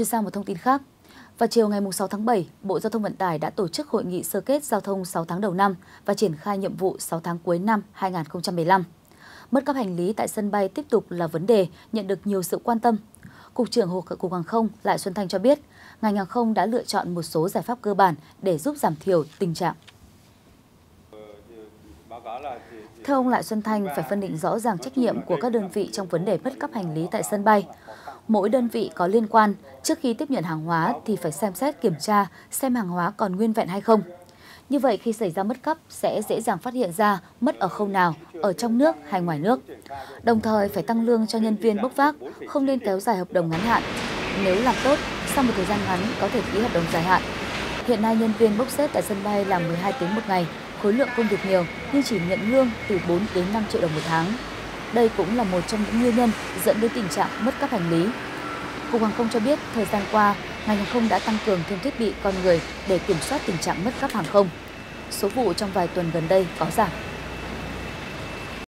Chuyển sang một thông tin khác. Vào chiều ngày 6 tháng 7, Bộ Giao thông Vận tải đã tổ chức hội nghị sơ kết giao thông 6 tháng đầu năm và triển khai nhiệm vụ 6 tháng cuối năm 2015. Mất cắp hành lý tại sân bay tiếp tục là vấn đề nhận được nhiều sự quan tâm. Cục trưởng Cục Hàng không Lại Xuân Thanh cho biết, ngành hàng không đã lựa chọn một số giải pháp cơ bản để giúp giảm thiểu tình trạng. Theo ông Lại Xuân Thanh, phải phân định rõ ràng trách nhiệm của các đơn vị trong vấn đề mất cắp hành lý tại sân bay. Mỗi đơn vị có liên quan, trước khi tiếp nhận hàng hóa thì phải xem xét kiểm tra xem hàng hóa còn nguyên vẹn hay không. Như vậy khi xảy ra mất cắp sẽ dễ dàng phát hiện ra mất ở khâu nào, ở trong nước hay ngoài nước. Đồng thời phải tăng lương cho nhân viên bốc vác, không nên kéo dài hợp đồng ngắn hạn. Nếu làm tốt, sau một thời gian ngắn có thể ký hợp đồng dài hạn. Hiện nay nhân viên bốc xếp tại sân bay là 12 tiếng một ngày, khối lượng công việc nhiều nhưng chỉ nhận lương từ 4 đến 5 triệu đồng một tháng. Đây cũng là một trong những nguyên nhân dẫn đến tình trạng mất cắp hành lý. Cục Hàng không cho biết, thời gian qua, ngành hàng không đã tăng cường thêm thiết bị con người để kiểm soát tình trạng mất cắp hàng không. Số vụ trong vài tuần gần đây có giảm.